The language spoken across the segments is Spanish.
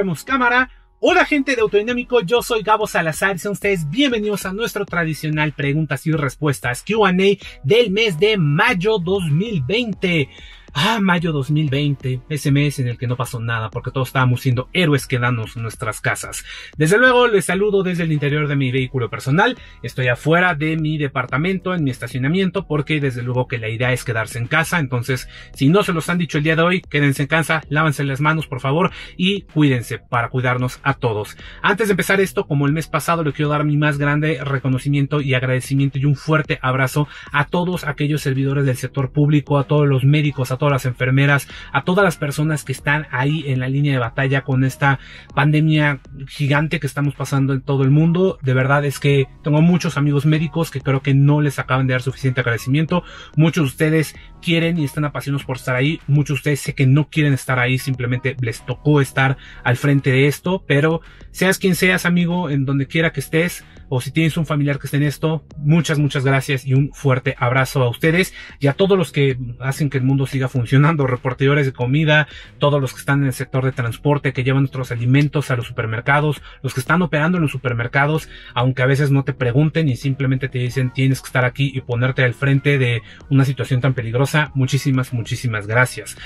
agarremos cámara. Hola gente de Autodinámico, yo soy Gabo Salazar y sean ustedes bienvenidos a nuestro tradicional preguntas y respuestas Q&A del mes de mayo 2020. Mayo 2020, ese mes en el que no pasó nada porque todos estábamos siendo héroes quedándonos en nuestras casas. Desde luego les saludo desde el interior de mi vehículo personal. Estoy afuera de mi departamento en mi estacionamiento porque desde luego que la idea es quedarse en casa. Entonces, si no se los han dicho el día de hoy, quédense en casa, lávense las manos por favor y cuídense para cuidarnos a todos. Antes de empezar esto, como el mes pasado, le quiero dar mi más grande reconocimiento y agradecimiento y un fuerte abrazo a todos aquellos servidores del sector público, a todos los médicos, a todas las enfermeras, a todas las personas que están ahí en la línea de batalla con esta pandemia gigante que estamos pasando en todo el mundo. De verdad es que tengo muchos amigos médicos que creo que no les acaban de dar suficiente agradecimiento. Muchos de ustedes quieren y están apasionados por estar ahí. Muchos de ustedes sé que no quieren estar ahí, simplemente les tocó estar al frente de esto, pero seas quien seas, amigo, en donde quiera que estés, o si tienes un familiar que esté en esto, muchas gracias y un fuerte abrazo a ustedes y a todos los que hacen que el mundo siga funcionando, repartidores de comida, todos los que están en el sector de transporte, que llevan nuestros alimentos a los supermercados, los que están operando en los supermercados, aunque a veces no te pregunten y simplemente te dicen tienes que estar aquí y ponerte al frente de una situación tan peligrosa. Muchísimas gracias.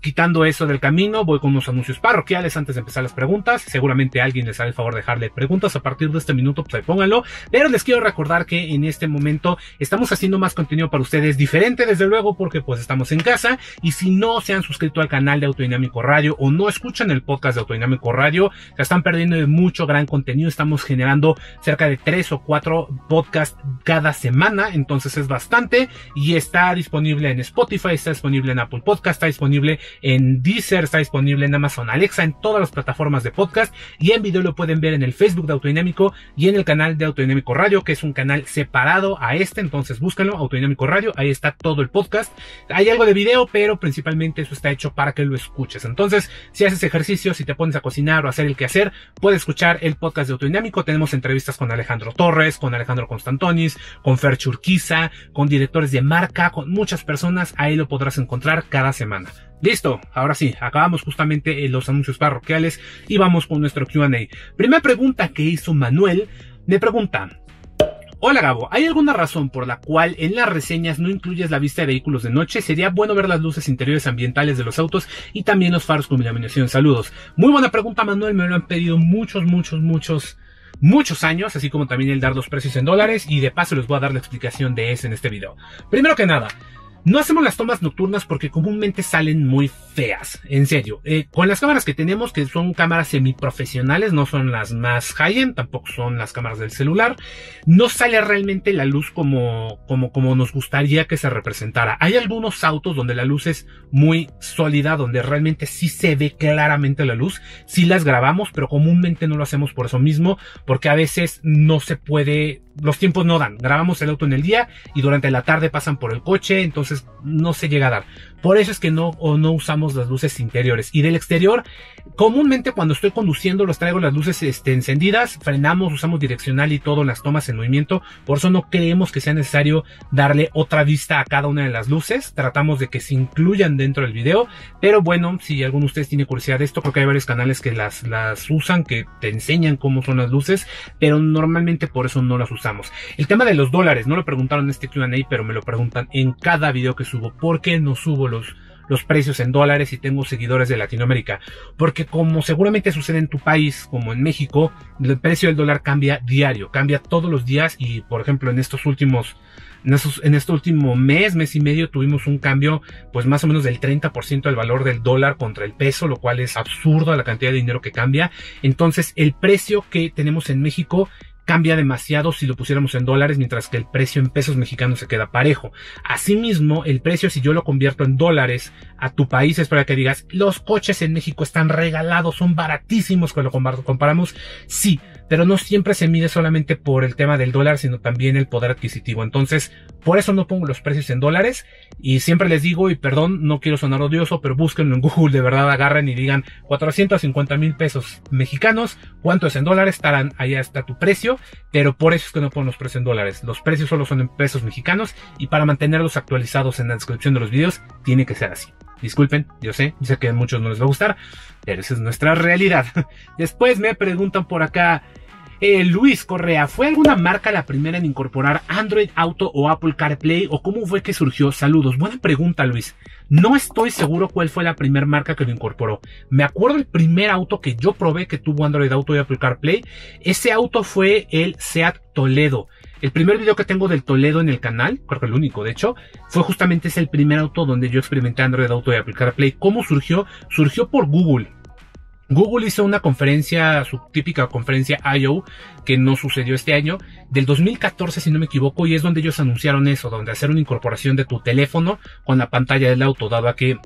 Quitando eso del camino, voy con unos anuncios parroquiales antes de empezar las preguntas. Seguramente alguien les hará el favor de dejarle preguntas a partir de este minuto, pues ahí pónganlo, pero les quiero recordar que en este momento estamos haciendo más contenido para ustedes, diferente desde luego, porque pues estamos en casa, y si no se han suscrito al canal de Autodinámico Radio o no escuchan el podcast de Autodinámico Radio, se están perdiendo de mucho gran contenido. Estamos generando cerca de 3 o 4 podcasts cada semana, entonces es bastante, y está disponible en Spotify, está disponible en Apple Podcast, está disponible en Deezer, está disponible en Amazon Alexa, en todas las plataformas de podcast, y en video lo pueden ver en el Facebook de Autodinámico y en el canal de Autodinámico Radio, que es un canal separado a este, entonces búsquenlo, Autodinámico Radio, ahí está todo el podcast. Hay algo de video, pero principalmente eso está hecho para que lo escuches. Entonces, si haces ejercicio, si te pones a cocinar o a hacer el quehacer, puedes escuchar el podcast de Autodinámico. Tenemos entrevistas con Alejandro Torres, con Alejandro Constantonis, con Fer Churquiza, con directores de marca, con muchas personas. Ahí lo podrás encontrar cada semana. Listo, ahora sí, acabamos justamente los anuncios parroquiales y vamos con nuestro Q&A. Primera pregunta que hizo Manuel, me pregunta: hola Gabo, ¿hay alguna razón por la cual en las reseñas no incluyes la vista de vehículos de noche? Sería bueno ver las luces interiores ambientales de los autos y también los faros con iluminación. Saludos. Muy buena pregunta, Manuel, me lo han pedido muchos años, así como también el dar los precios en dólares, y de paso les voy a dar la explicación de eso en este video. Primero que nada, no hacemos las tomas nocturnas porque comúnmente salen muy feas, en serio. Con las cámaras que tenemos, que son cámaras semiprofesionales, no son las más high-end, tampoco son las cámaras del celular, no sale realmente la luz como nos gustaría que se representara. Hay algunos autos donde la luz es muy sólida, donde realmente sí se ve claramente la luz, sí las grabamos, pero comúnmente no lo hacemos por eso mismo, porque a veces no se puede, los tiempos no dan. Grabamos el auto en el día y durante la tarde pasan por el coche, entonces no se llega a dar. Por eso es que no usamos las luces interiores. Y del exterior, comúnmente cuando estoy conduciendo los traigo las luces encendidas, frenamos, usamos direccional y todo en las tomas en movimiento. Por eso no creemos que sea necesario darle otra vista a cada una de las luces. Tratamos de que se incluyan dentro del video. Pero bueno, si alguno de ustedes tiene curiosidad de esto, creo que hay varios canales que las usan, que te enseñan cómo son las luces, pero normalmente por eso no las usamos. El tema de los dólares, no lo preguntaron en este Q&A, pero me lo preguntan en cada video que subo. ¿Por qué no subo los precios en dólares y tengo seguidores de Latinoamérica? Porque como seguramente sucede en tu país, como en México, el precio del dólar cambia diario, cambia todos los días, y por ejemplo en este último mes y medio tuvimos un cambio pues más o menos del 30% del valor del dólar contra el peso, lo cual es absurdo la cantidad de dinero que cambia. Entonces el precio que tenemos en México cambia demasiado si lo pusiéramos en dólares, mientras que el precio en pesos mexicanos se queda parejo. Asimismo, el precio, si yo lo convierto en dólares a tu país, es para que digas, los coches en México están regalados, son baratísimos cuando lo comparamos. Sí, pero no siempre se mide solamente por el tema del dólar, sino también el poder adquisitivo. Entonces, por eso no pongo los precios en dólares, y siempre les digo, y perdón, no quiero sonar odioso, pero búsquenlo en Google, de verdad, agarren y digan 450,000 pesos mexicanos, ¿cuánto es en dólares? Estarán, allá está tu precio, pero por eso es que no pongo los precios en dólares. Los precios solo son en pesos mexicanos, y para mantenerlos actualizados en la descripción de los videos, tiene que ser así. Disculpen, yo sé, que a muchos no les va a gustar, pero esa es nuestra realidad. Después me preguntan por acá, Luis Correa, ¿fue alguna marca la primera en incorporar Android Auto o Apple CarPlay? ¿O cómo fue que surgió? Saludos. Buena pregunta, Luis. No estoy seguro cuál fue la primera marca que lo incorporó. Me acuerdo el primer auto que yo probé que tuvo Android Auto y Apple CarPlay. Ese auto fue el Seat Toledo. El primer video que tengo del Toledo en el canal, creo que el único de hecho, fue justamente ese, el primer auto donde yo experimenté Android Auto y Apple CarPlay. ¿Cómo surgió? Surgió por Google. Google hizo una conferencia, su típica conferencia I.O., que no sucedió este año, del 2014 si no me equivoco, y es donde ellos anunciaron eso, donde hacer una incorporación de tu teléfono con la pantalla del auto, dado a que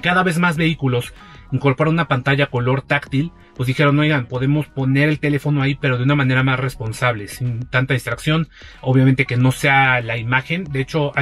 cada vez más vehículos incorporan una pantalla color táctil, pues dijeron, oigan, podemos poner el teléfono ahí, pero de una manera más responsable, sin tanta distracción, obviamente que no sea la imagen. De hecho,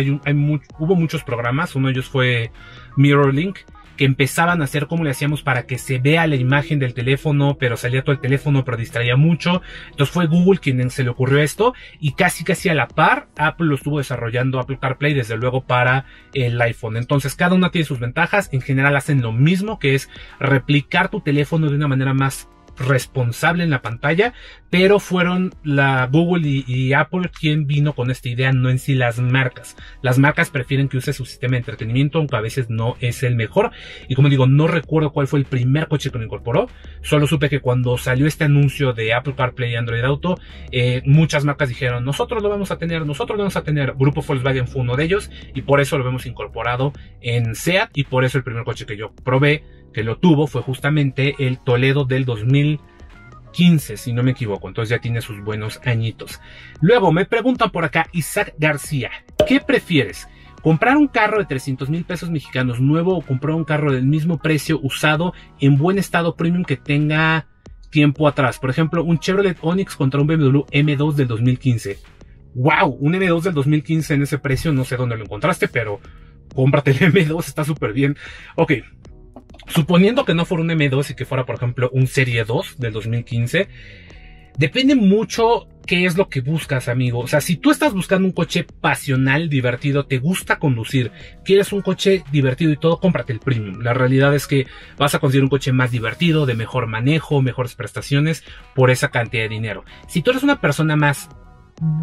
hubo muchos programas, uno de ellos fue Mirror Link, que empezaban a hacer como le hacíamos para que se vea la imagen del teléfono, pero salía todo el teléfono, pero distraía mucho. Entonces fue Google quien se le ocurrió esto, y casi a la par Apple lo estuvo desarrollando, Apple CarPlay, desde luego para el iPhone. Entonces cada una tiene sus ventajas, en general hacen lo mismo, que es replicar tu teléfono de una manera más responsable en la pantalla, pero fueron la Google y Apple quien vino con esta idea, no en sí las marcas. Las marcas prefieren que use su sistema de entretenimiento, aunque a veces no es el mejor. Y como digo, no recuerdo cuál fue el primer coche que lo incorporó, solo supe que cuando salió este anuncio de Apple CarPlay y Android Auto, muchas marcas dijeron, nosotros lo vamos a tener, Grupo Volkswagen fue uno de ellos, y por eso lo hemos incorporado en Seat, y por eso el primer coche que yo probé que lo tuvo fue justamente el Toledo del 2015, si no me equivoco. Entonces ya tiene sus buenos añitos. Luego me preguntan por acá, Isaac García, ¿qué prefieres? ¿Comprar un carro de 300,000 pesos mexicanos nuevo o comprar un carro del mismo precio usado en buen estado premium que tenga tiempo atrás? Por ejemplo, un Chevrolet Onix contra un BMW M2 del 2015. ¡Wow! Un M2 del 2015 en ese precio, no sé dónde lo encontraste, pero cómprate el M2, está súper bien. Ok. Suponiendo que no fuera un M2 y que fuera, por ejemplo, un Serie 2 del 2015, depende mucho qué es lo que buscas, amigo. O sea, si tú estás buscando un coche pasional, divertido, te gusta conducir, quieres un coche divertido y todo, cómprate el Premium. La realidad es que vas a conseguir un coche más divertido, de mejor manejo, mejores prestaciones, por esa cantidad de dinero. Si tú eres una persona más,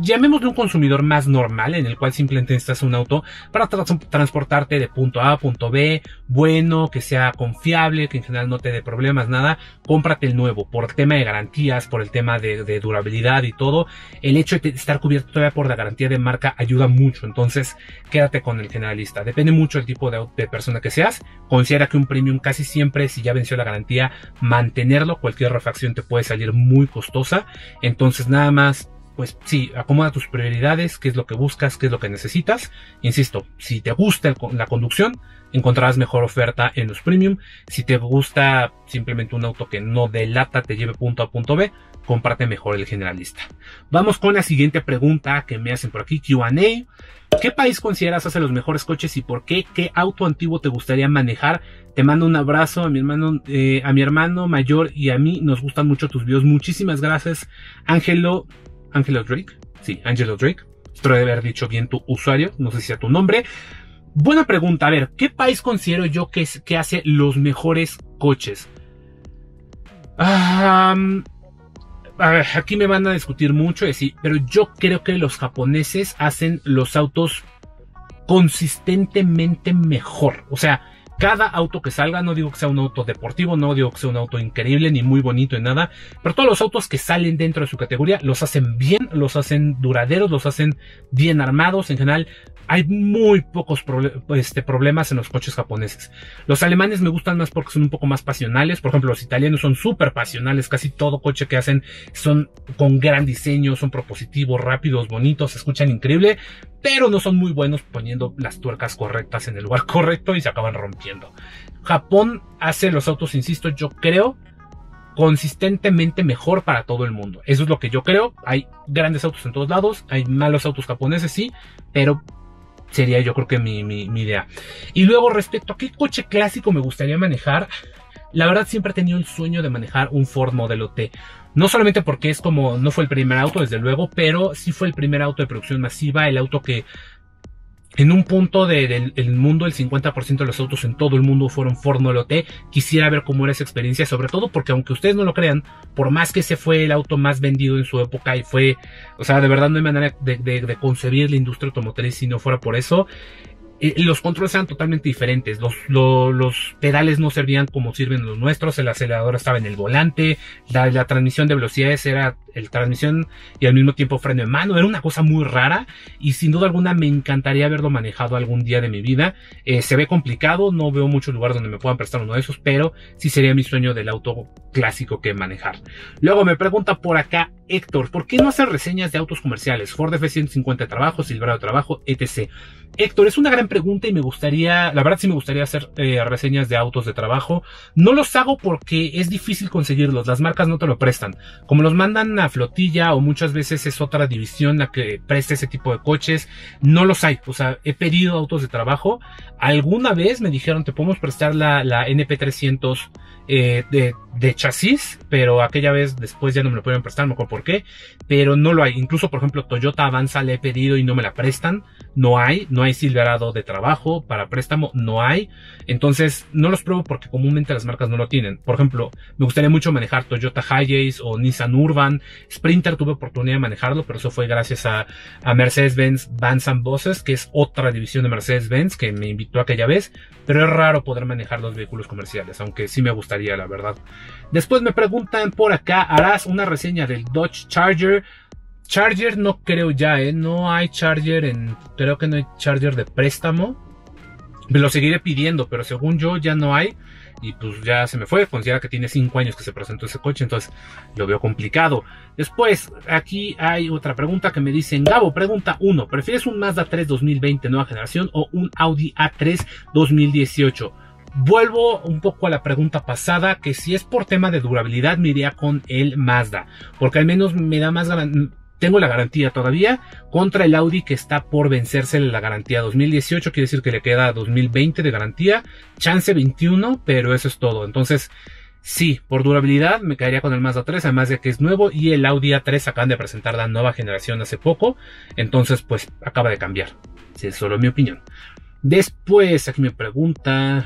llamémosle un consumidor más normal, en el cual simplemente necesitas un auto para transportarte de punto A a punto B, bueno, que sea confiable, que en general no te dé problemas, nada, cómprate el nuevo, por el tema de garantías, por el tema de durabilidad y todo. El hecho de estar cubierto todavía por la garantía de marca ayuda mucho, entonces quédate con el generalista. Depende mucho del tipo de persona que seas. Considera que un premium casi siempre, si ya venció la garantía, mantenerlo, cualquier refacción te puede salir muy costosa. Entonces nada más, pues sí, acomoda tus prioridades, qué es lo que buscas, qué es lo que necesitas. Insisto, si te gusta la conducción, encontrarás mejor oferta en los premium. Si te gusta simplemente un auto que no de lata te lleve punto a punto B, comparte mejor el generalista. Vamos con la siguiente pregunta que me hacen por aquí, Q&A. ¿Qué país consideras hace los mejores coches y por qué? ¿Qué auto antiguo te gustaría manejar? Te mando un abrazo a mi hermano mayor y a mí. Nos gustan mucho tus videos. Muchísimas gracias, Angelo Drake, sí, Angelo Drake, espero de haber dicho bien tu usuario, no sé si sea tu nombre. Buena pregunta, a ver, ¿qué país considero yo que hace los mejores coches? A ver, aquí me van a discutir mucho, sí, pero yo creo que los japoneses hacen los autos consistentemente mejor. O sea, cada auto que salga, no digo que sea un auto deportivo, no digo que sea un auto increíble, ni muy bonito ni nada, pero todos los autos que salen dentro de su categoría los hacen bien, los hacen duraderos, los hacen bien armados. En general, hay muy pocos problemas en los coches japoneses. Los alemanes me gustan más porque son un poco más pasionales. Por ejemplo, los italianos son súper pasionales. Casi todo coche que hacen son con gran diseño, son propositivos, rápidos, bonitos, se escuchan increíble, pero no son muy buenos poniendo las tuercas correctas en el lugar correcto y se acaban rompiendo. Japón hace los autos, insisto, yo creo, consistentemente mejor para todo el mundo. Eso es lo que yo creo. Hay grandes autos en todos lados, hay malos autos japoneses, sí, pero sería yo creo que mi idea. Y luego, respecto a qué coche clásico me gustaría manejar, la verdad siempre he tenido el sueño de manejar un Ford Modelo T. No solamente porque es como, no fue el primer auto desde luego, pero sí fue el primer auto de producción masiva, el auto que En un punto del mundo, el 50% de los autos en todo el mundo fueron Ford Modelo T. Quisiera ver cómo era esa experiencia, sobre todo porque, aunque ustedes no lo crean, por más que ese fue el auto más vendido en su época y fue, o sea, de verdad no hay manera de concebir la industria automotriz si no fuera por eso. Los controles eran totalmente diferentes, los pedales no servían como sirven los nuestros, el acelerador estaba en el volante, la transmisión de velocidades era el transmisión y al mismo tiempo freno en mano, era una cosa muy rara y sin duda alguna me encantaría haberlo manejado algún día de mi vida. Se ve complicado, no veo mucho lugar donde me puedan prestar uno de esos, pero sí sería mi sueño del auto clásico que manejar. Luego me pregunta por acá Héctor, ¿por qué no hacer reseñas de autos comerciales? Ford F-150 trabajo, Silverado trabajo, etc. Héctor, es una gran pregunta y me gustaría, la verdad sí me gustaría hacer reseñas de autos de trabajo. No los hago porque es difícil conseguirlos, las marcas no te lo prestan. Como los mandan a flotilla o muchas veces es otra división la que presta ese tipo de coches, no los hay. O sea, he pedido autos de trabajo. Alguna vez me dijeron, te podemos prestar la NP300 de chasis, pero aquella vez después ya no me lo pueden prestar, no me acuerdo por qué, pero no lo hay. Incluso, por ejemplo, Toyota Avanza le he pedido y no me la prestan, no hay Silverado de trabajo para préstamo, no hay. Entonces no los pruebo porque comúnmente las marcas no lo tienen. Por ejemplo, me gustaría mucho manejar Toyota Hiace o Nissan Urban. Sprinter tuve oportunidad de manejarlo, pero eso fue gracias a Mercedes-Benz Vans & Buses, que es otra división de Mercedes-Benz que me invitó aquella vez, pero es raro poder manejar los vehículos comerciales, aunque sí me gustaría, la verdad. Después me preguntan por acá, ¿harás una reseña del Dodge Charger? Charger no creo ya, no hay Charger creo que no hay Charger de préstamo. Me lo seguiré pidiendo, pero según yo ya no hay. Y pues ya se me fue, considera que tiene 5 años que se presentó ese coche, entonces lo veo complicado. Después, aquí hay otra pregunta que me dicen, Gabo, pregunta 1, ¿prefieres un Mazda 3 2020 nueva generación o un Audi A3 2018? Vuelvo un poco a la pregunta pasada, que si es por tema de durabilidad me iría con el Mazda, porque al menos me da más garantía. Tengo la garantía todavía contra el Audi, que está por vencerse la garantía 2018, quiere decir que le queda 2020 de garantía, chance 21, pero eso es todo. Entonces sí, por durabilidad me caería con el Mazda 3, además de que es nuevo y el Audi A3 acaban de presentar la nueva generación hace poco, entonces pues acaba de cambiar, sí, es solo mi opinión. Después aquí me pregunta,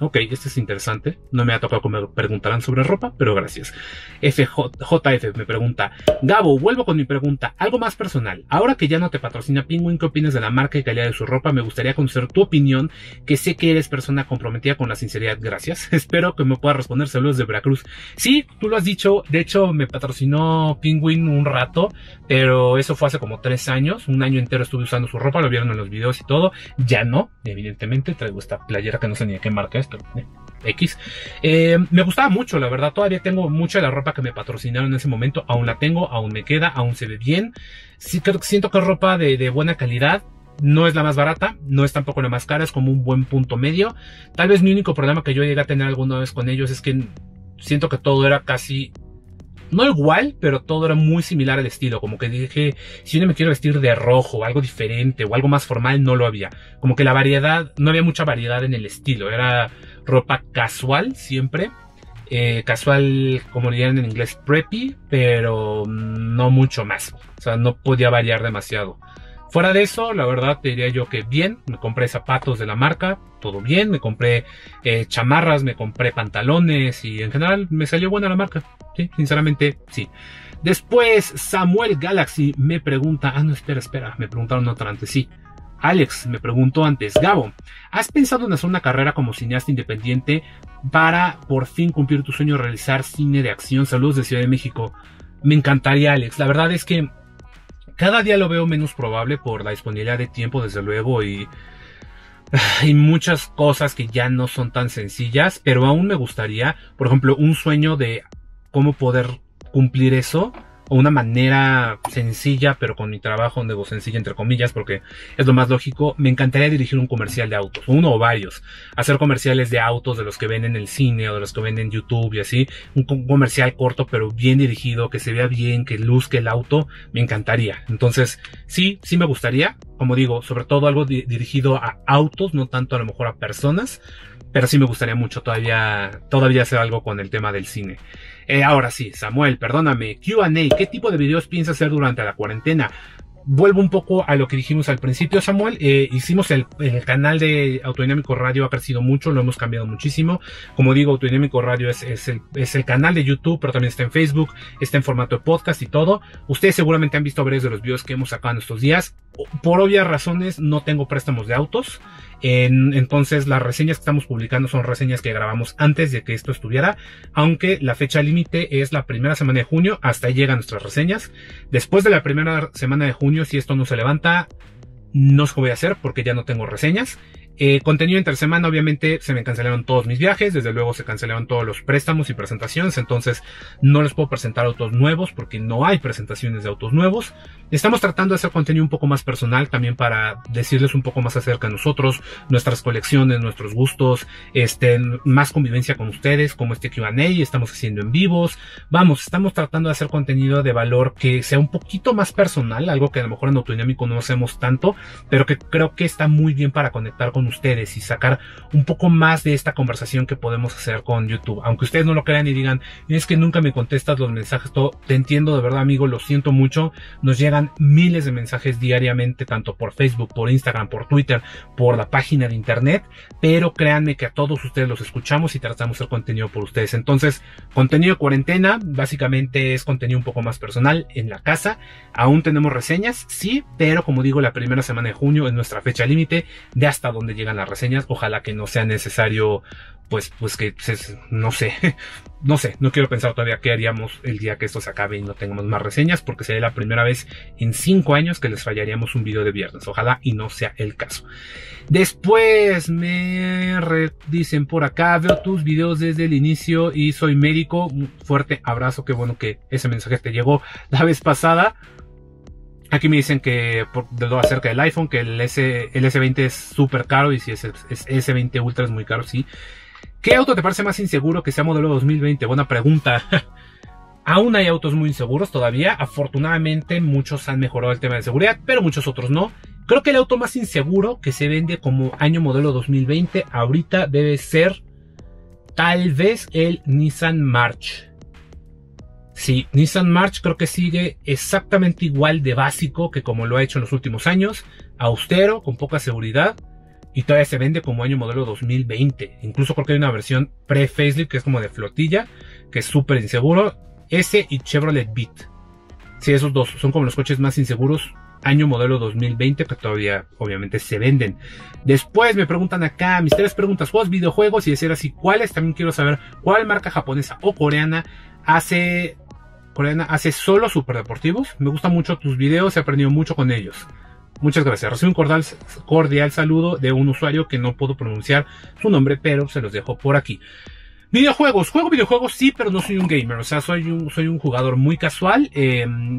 ok, este es interesante, no me ha tocado que me preguntaran sobre ropa, pero gracias. FJF me pregunta, Gabo, vuelvo con mi pregunta, algo más personal, ahora que ya no te patrocina Penguin, ¿qué opinas de la marca y calidad de su ropa? Me gustaría conocer tu opinión, que sé que eres persona comprometida con la sinceridad, gracias, espero que me puedas responder, saludos de Veracruz. Sí, tú lo has dicho, de hecho me patrocinó Penguin un rato, pero eso fue hace como 3 años, un año entero estuve usando su ropa, lo vieron en los videos y todo. Ya no, evidentemente, traigo esta playera que no sé ni de qué marca es, pero X. Me gustaba mucho, la verdad, todavía tengo mucha de la ropa que me patrocinaron en ese momento, aún la tengo, aún me queda, aún se ve bien. Sí, creo que siento que es ropa de buena calidad, no es la más barata, no es tampoco la más cara, es como un buen punto medio. Tal vez mi único problema que yo llegué a tener alguna vez con ellos es que siento que todo era casi... no igual, pero todo era muy similar al estilo. Como que dije, si yo me quiero vestir de rojo, algo diferente o algo más formal, no lo había. Como que la variedad, no había mucha variedad en el estilo. Era ropa casual siempre. Casual, como dirían en inglés, preppy, pero no mucho más. O sea, no podía variar demasiado. Fuera de eso, la verdad te diría yo que bien, me compré zapatos de la marca, todo bien, me compré chamarras, me compré pantalones y en general me salió buena la marca, sí, sinceramente sí. Después Samuel Galaxy me pregunta, espera, me preguntaron otra antes, sí. Alex me preguntó antes, Gabo, ¿has pensado en hacer una carrera como cineasta independiente para por fin cumplir tu sueño de realizar cine de acción? Saludos de Ciudad de México. Me encantaría, Alex, la verdad es que cada día lo veo menos probable por la disponibilidad de tiempo, desde luego, y muchas cosas que ya no son tan sencillas, pero aún me gustaría, por ejemplo, un sueño de cómo poder cumplir eso, o una manera sencilla, pero con mi trabajo, digo sencilla entre comillas, porque es lo más lógico, me encantaría dirigir un comercial de autos, uno o varios, hacer comerciales de autos, de los que ven en el cine, o de los que ven en YouTube y así, un comercial corto, pero bien dirigido, que se vea bien, que luzca el auto, me encantaría. Entonces, sí, sí me gustaría, como digo, sobre todo algo dirigido a autos, no tanto a lo mejor a personas, pero sí me gustaría mucho todavía hacer algo con el tema del cine. Ahora sí, Samuel, perdóname, Q&A, ¿qué tipo de videos piensas hacer durante la cuarentena? vuelvo un poco a lo que dijimos al principio, Samuel. Hicimos el canal de Autodinámico Radio, ha crecido mucho, lo hemos cambiado muchísimo. Como digo, Autodinámico Radio es el canal de YouTube, pero también está en Facebook, está en formato de podcast y todo. Ustedes seguramente han visto varios de los videos que hemos sacado en estos días. Por obvias razones no tengo préstamos de autos. Entonces las reseñas que estamos publicando son reseñas que grabamos antes de que esto estuviera, aunque la fecha límite es la primera semana de junio. Hasta ahí llegan nuestras reseñas. Después de la primera semana de junio, si esto no se levanta, no os lo voy a hacer porque ya no tengo reseñas. Contenido entre semana, obviamente se me cancelaron todos mis viajes, desde luego se cancelaron todos los préstamos y presentaciones, entonces no les puedo presentar autos nuevos porque no hay presentaciones de autos nuevos. Estamos tratando de hacer contenido un poco más personal también para decirles un poco más acerca de nosotros, nuestras colecciones, nuestros gustos, más convivencia con ustedes, como este Q&A, estamos haciendo en vivos. Vamos, estamos tratando de hacer contenido de valor que sea un poquito más personal, algo que a lo mejor en Autodinámico no hacemos tanto, pero que creo que está muy bien para conectar con ustedes y sacar un poco más de esta conversación que podemos hacer con YouTube. Aunque ustedes no lo crean y digan, es que nunca me contestas los mensajes, todo, te entiendo de verdad, amigo, lo siento mucho. Nos llegan miles de mensajes diariamente, tanto por Facebook, por Instagram, por Twitter, por la página de internet, pero créanme que a todos ustedes los escuchamos y tratamos el contenido por ustedes. Entonces, contenido de cuarentena, básicamente es contenido un poco más personal en la casa. Aún tenemos reseñas, sí, pero como digo, la primera semana de junio es nuestra fecha límite de hasta donde llegan las reseñas. Ojalá que no sea necesario, pues que no sé, no quiero pensar todavía qué haríamos el día que esto se acabe y no tengamos más reseñas, porque sería la primera vez en 5 años que les fallaríamos un video de viernes. Ojalá y no sea el caso. Después me dicen por acá, veo tus videos desde el inicio y soy médico. Un fuerte abrazo, qué bueno que ese mensaje te llegó la vez pasada. Aquí me dicen que acerca del iPhone, que el S20 es súper caro, y si es S20 Ultra es muy caro, sí. ¿Qué auto te parece más inseguro que sea modelo 2020? Buena pregunta. Aún hay autos muy inseguros todavía. Afortunadamente muchos han mejorado el tema de seguridad, pero muchos otros no. Creo que el auto más inseguro que se vende como año modelo 2020 ahorita debe ser tal vez el Nissan March. Sí, Nissan March creo que sigue exactamente igual de básico que como lo ha hecho en los últimos años, austero, con poca seguridad, y todavía se vende como año modelo 2020. Incluso creo que hay una versión pre-facelift que es como de flotilla, que es súper inseguro. Ese y Chevrolet Beat. Sí, esos dos son como los coches más inseguros año modelo 2020 que todavía obviamente se venden. Después me preguntan acá mis 3 preguntas: juegos, videojuegos, y decir así cuáles. También quiero saber cuál marca japonesa o coreana hace solo superdeportivos. Me gustan mucho tus videos, he aprendido mucho con ellos. Muchas gracias. Recibo un cordial saludo de un usuario que no puedo pronunciar su nombre, pero se los dejo por aquí. Videojuegos, juego videojuegos sí, pero no soy un gamer, o sea, soy un jugador muy casual.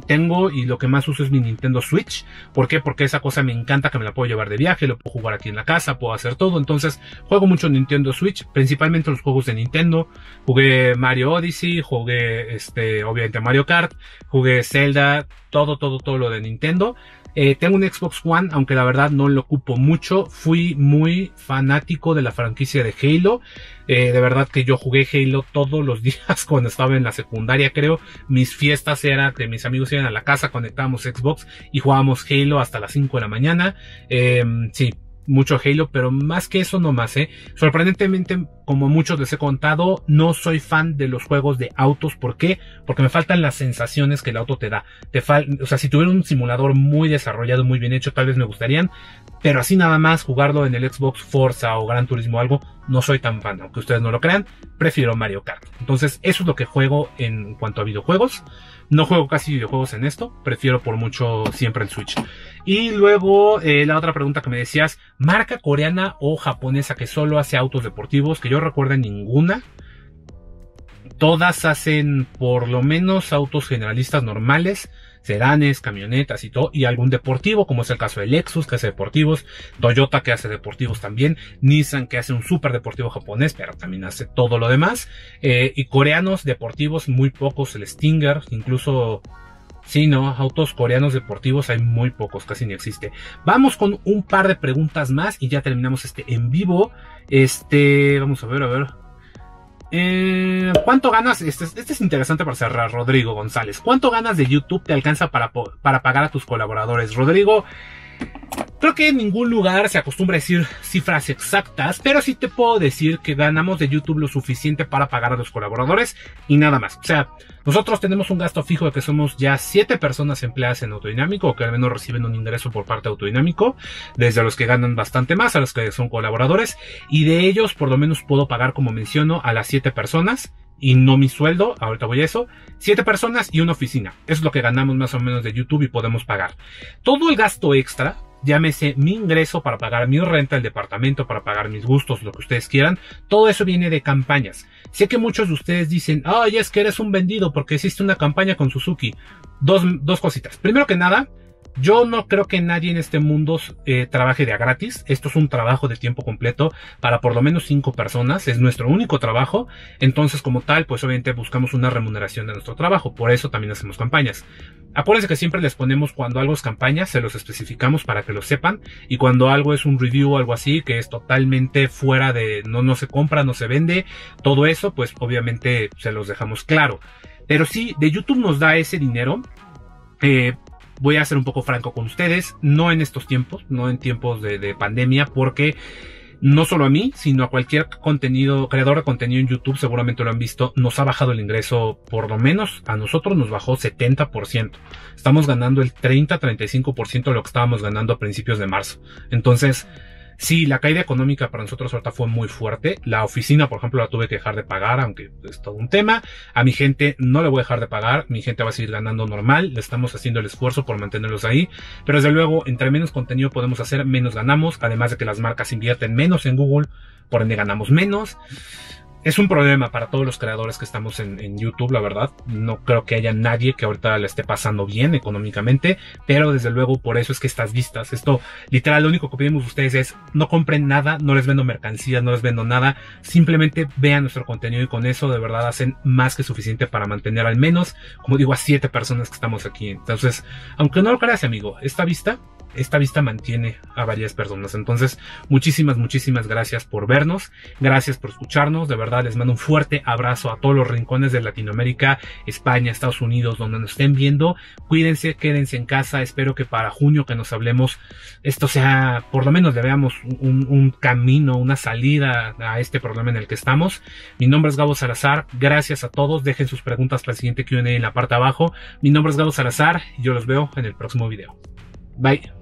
Tengo, y lo que más uso es mi Nintendo Switch. ¿Por qué? Porque esa cosa me encanta, que me la puedo llevar de viaje, lo puedo jugar aquí en la casa, puedo hacer todo. Entonces juego mucho Nintendo Switch, principalmente los juegos de Nintendo. Jugué Mario Odyssey, jugué obviamente Mario Kart, jugué Zelda, todo lo de Nintendo. Tengo un Xbox One, aunque la verdad no lo ocupo mucho. Fui muy fanático de la franquicia de Halo. De verdad que yo jugué Halo todos los días cuando estaba en la secundaria, creo. Mis fiestas eran que mis amigos iban a la casa, conectábamos Xbox y jugábamos Halo hasta las 5 de la mañana. Sí, mucho Halo, pero más que eso no más, Sorprendentemente, como muchos les he contado, no soy fan de los juegos de autos. ¿Por qué? Porque me faltan las sensaciones que el auto te da. O sea, si tuviera un simulador muy desarrollado, muy bien hecho, tal vez me gustarían, pero así nada más jugarlo en el Xbox Forza o Gran Turismo o algo, no soy tan fan. Aunque ustedes no lo crean, prefiero Mario Kart. Entonces, eso es lo que juego en cuanto a videojuegos. No juego casi videojuegos en esto, prefiero por mucho siempre el Switch. Y luego la otra pregunta que me decías, marca coreana o japonesa que solo hace autos deportivos, que yo recuerde ninguna. Todas hacen por lo menos autos generalistas normales, sedanes, camionetas y todo, y algún deportivo, como es el caso de Lexus, que hace deportivos, Toyota, que hace deportivos también, Nissan, que hace un super deportivo japonés, pero también hace todo lo demás, y coreanos deportivos muy pocos, el Stinger, incluso, sí, no, autos coreanos deportivos hay muy pocos, casi ni existe. Vamos con un par de preguntas más y ya terminamos en vivo. Vamos a ver, ¿Cuánto ganas? Este es interesante para cerrar, Rodrigo González. ¿Cuánto ganas de YouTube te alcanza para pagar a tus colaboradores? Rodrigo, creo que en ningún lugar se acostumbra a decir cifras exactas, pero sí te puedo decir que ganamos de YouTube lo suficiente para pagar a los colaboradores y nada más. O sea, nosotros tenemos un gasto fijo de que somos ya 7 personas empleadas en Autodinámico, o que al menos reciben un ingreso por parte de Autodinámico, desde los que ganan bastante más a los que son colaboradores, y de ellos por lo menos puedo pagar, como menciono, a las 7 personas. Y no mi sueldo, ahorita voy a eso. 7 personas y una oficina. Eso es lo que ganamos más o menos de YouTube y podemos pagar. Todo el gasto extra, llámese mi ingreso para pagar mi renta, el departamento, para pagar mis gustos, lo que ustedes quieran, todo eso viene de campañas. Sé que muchos de ustedes dicen, ay, es que eres un vendido porque hiciste una campaña con Suzuki. Dos cositas. Primero que nada, yo no creo que nadie en este mundo trabaje de a gratis. Esto es un trabajo de tiempo completo para por lo menos 5 personas. Es nuestro único trabajo. Entonces, como tal, pues obviamente buscamos una remuneración de nuestro trabajo. Por eso también hacemos campañas. Acuérdense que siempre les ponemos cuando algo es campaña, se los especificamos para que lo sepan. Y cuando algo es un review o algo así, que es totalmente fuera de... No se compra, no se vende. Todo eso, pues obviamente se los dejamos claro. Pero sí, de YouTube nos da ese dinero. Voy a ser un poco franco con ustedes, no en estos tiempos, no en tiempos de pandemia, porque no solo a mí, sino a cualquier creador de contenido en YouTube, seguramente lo han visto, nos ha bajado el ingreso, por lo menos a nosotros nos bajó 70%. Estamos ganando el 30-35% de lo que estábamos ganando a principios de marzo. Entonces, sí, la caída económica para nosotros ahorita fue muy fuerte. La oficina, por ejemplo, la tuve que dejar de pagar, aunque es todo un tema. A mi gente no le voy a dejar de pagar. Mi gente va a seguir ganando normal. Le estamos haciendo el esfuerzo por mantenerlos ahí. Pero desde luego, entre menos contenido podemos hacer, menos ganamos. Además de que las marcas invierten menos en Google, por ende ganamos menos. Es un problema para todos los creadores que estamos en YouTube, la verdad. No creo que haya nadie que ahorita le esté pasando bien económicamente, pero desde luego por eso es que estas vistas, esto literal, lo único que pedimos a ustedes es no compren nada, no les vendo mercancías, no les vendo nada, simplemente vean nuestro contenido y con eso de verdad hacen más que suficiente para mantener al menos, como digo, a 7 personas que estamos aquí. Entonces, aunque no lo creas, amigo, esta vista mantiene a varias personas. Entonces, muchísimas gracias por vernos, gracias por escucharnos, de verdad les mando un fuerte abrazo a todos los rincones de Latinoamérica, España, Estados Unidos, donde nos estén viendo. Cuídense, quédense en casa, espero que para junio que nos hablemos, esto sea, por lo menos le veamos un camino, una salida a este problema en el que estamos. Mi nombre es Gabo Salazar, gracias a todos, dejen sus preguntas para el siguiente Q&A en la parte de abajo. Mi nombre es Gabo Salazar y yo los veo en el próximo video. Bye.